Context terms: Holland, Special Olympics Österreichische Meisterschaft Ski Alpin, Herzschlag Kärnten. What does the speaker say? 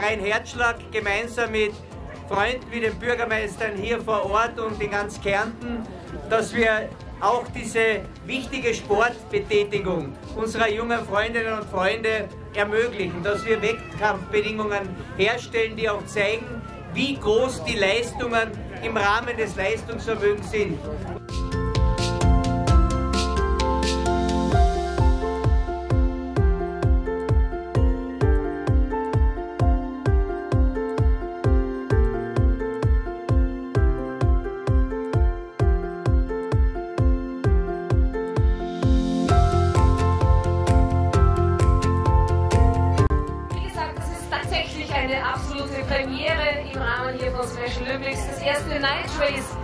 Verein Herzschlag gemeinsam mit Freunden wie den Bürgermeistern hier vor Ort und in ganz Kärnten, dass wir auch diese wichtige Sportbetätigung unserer jungen Freundinnen und Freunde ermöglichen, dass wir Wettkampfbedingungen herstellen, die auch zeigen, wie groß die Leistungen im Rahmen des Leistungsvermögens sind. Eine absolute Premiere im Rahmen hier von Special Olympics, das erste Night Race